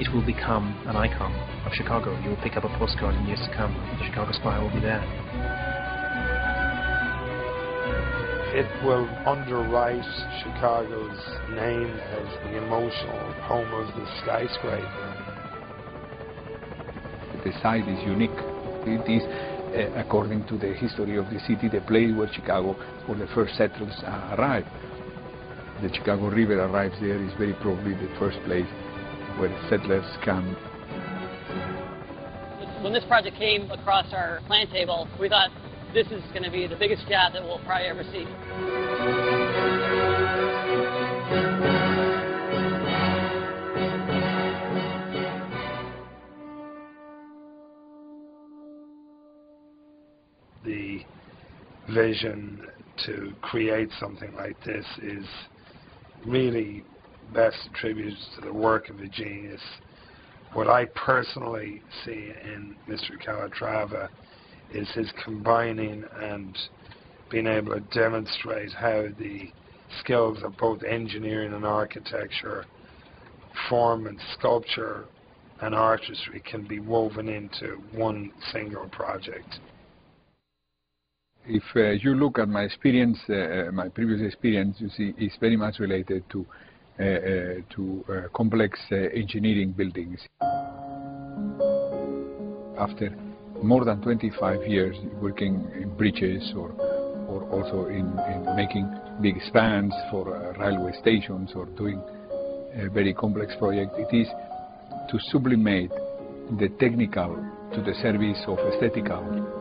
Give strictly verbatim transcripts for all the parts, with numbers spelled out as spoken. it will become an icon of Chicago. You will pick up a postcard in years to come. The Chicago Spire will be there. It will underwrite Chicago's name as the emotional home of the skyscraper. The site is unique. It is, uh, according to the history of the city, the place where Chicago, or the first settlers, uh, arrived. The Chicago River arrives there, is very probably the first place where settlers come. When this project came across our plan table, we thought this is going to be the biggest job that we'll probably ever see. The vision to create something like this is really best attributes to the work of a genius. What I personally see in Mister Calatrava is his combining and being able to demonstrate how the skills of both engineering and architecture, form and sculpture and artistry can be woven into one single project. If uh, you look at my experience, uh, my previous experience, you see, it's very much related to uh, uh, to uh, complex uh, engineering buildings. After more than twenty-five years working in bridges, or or also in, in making big spans for uh, railway stations, or doing a very complex project, it is to sublimate the technical to the service of aesthetical.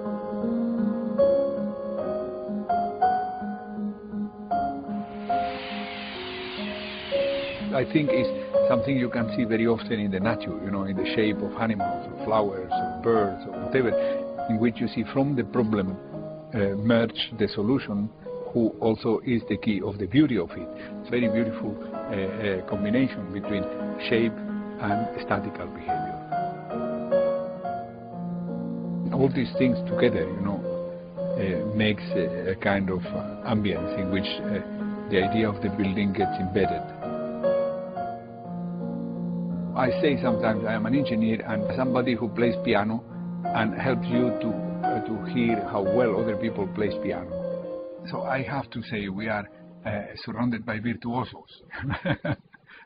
I think it's something you can see very often in the nature, you know, in the shape of animals, or flowers, or birds, or whatever, in which you see from the problem uh, merge the solution, who also is the key of the beauty of it. It's a very beautiful uh, uh, combination between shape and statical behavior. All these things together, you know, uh, makes a, a kind of uh, ambience in which uh, the idea of the building gets embedded. I say sometimes I am an engineer and somebody who plays piano and helps you to, uh, to hear how well other people play piano. So I have to say we are uh, surrounded by virtuosos.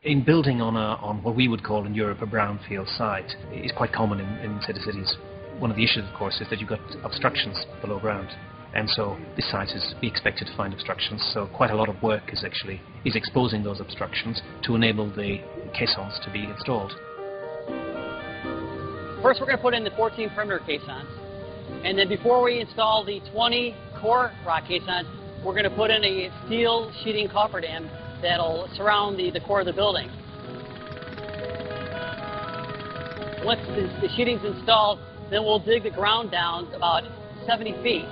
In building on, a, on what we would call in Europe a brownfield site, it's quite common in, in cities. One of the issues, of course, is that you've got obstructions below ground. And so this site is be expected to find obstructions, so quite a lot of work is actually is exposing those obstructions to enable the caissons to be installed. First we're going to put in the fourteen perimeter caissons, and then before we install the twenty core rock caissons, we're going to put in a steel sheeting cofferdam that'll surround the, the core of the building. Once the, the sheeting's installed, then we'll dig the ground down about seventy feet.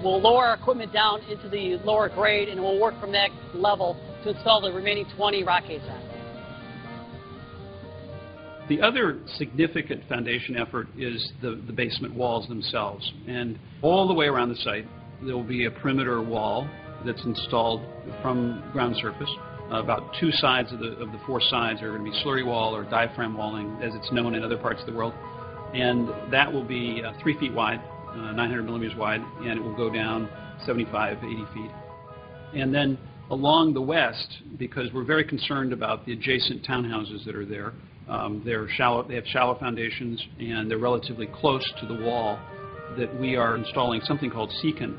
We'll lower our equipment down into the lower grade, and we'll work from that level to install the remaining twenty rock caissons. The other significant foundation effort is the, the basement walls themselves. And all the way around the site, there will be a perimeter wall that's installed from ground surface. About two sides of the, of the four sides are going to be slurry wall or diaphragm walling, as it's known in other parts of the world. And that will be uh, three feet wide. Uh, nine hundred millimeters wide, and it will go down seventy-five, eighty feet. And then along the west, because we're very concerned about the adjacent townhouses that are there, um, they're shallow, they have shallow foundations, and they're relatively close to the wall, that we are installing something called secant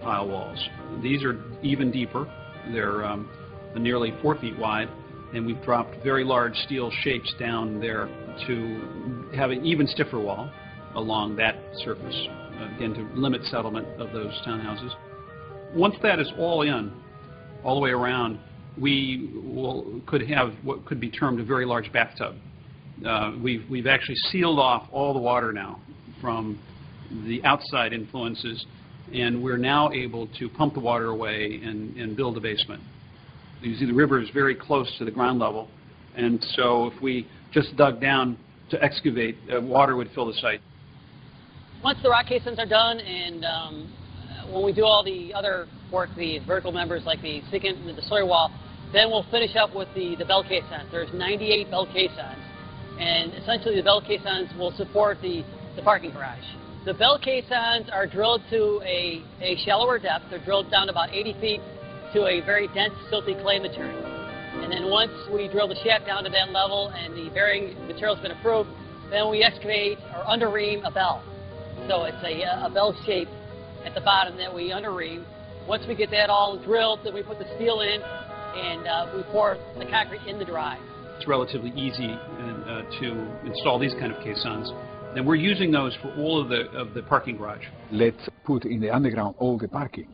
tile walls. These are even deeper. They're um, nearly four feet wide, and we've dropped very large steel shapes down there to have an even stiffer wall along that surface. Again, to limit settlement of those townhouses. Once that is all in, all the way around, we will, could have what could be termed a very large bathtub. Uh, we've, we've actually sealed off all the water now from the outside influences, and we're now able to pump the water away and, and build a basement. You see the river is very close to the ground level, and so if we just dug down to excavate, uh, water would fill the site. Once the rock caissons are done, and um, when we do all the other work, the vertical members like the secant and the slurry wall, Then we'll finish up with the, the bell caissons. There's ninety-eight bell caissons, and essentially the bell caissons will support the, the parking garage. The bell caissons are drilled to a, a shallower depth. They're drilled down about eighty feet to a very dense silty clay material. And then once we drill the shaft down to that level and the bearing material's been approved, then we excavate or underream a bell. So it's a, a bell shape at the bottom that we underream. Once we get that all drilled, then we put the steel in and uh, we pour the concrete in the drive. It's relatively easy uh, to install these kind of caissons. And we're using those for all of the, of the parking garage. Let's put in the underground all the parking.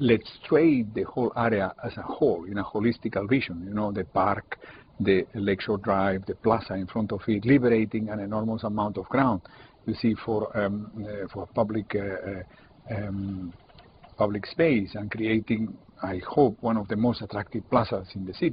Let's trade the whole area as a whole in a holistical vision, you know, the park, the Lake Shore Drive, the plaza in front of it, liberating an enormous amount of ground. You see, for, um, uh, for public, uh, um, public space, and creating, I hope, one of the most attractive plazas in the city.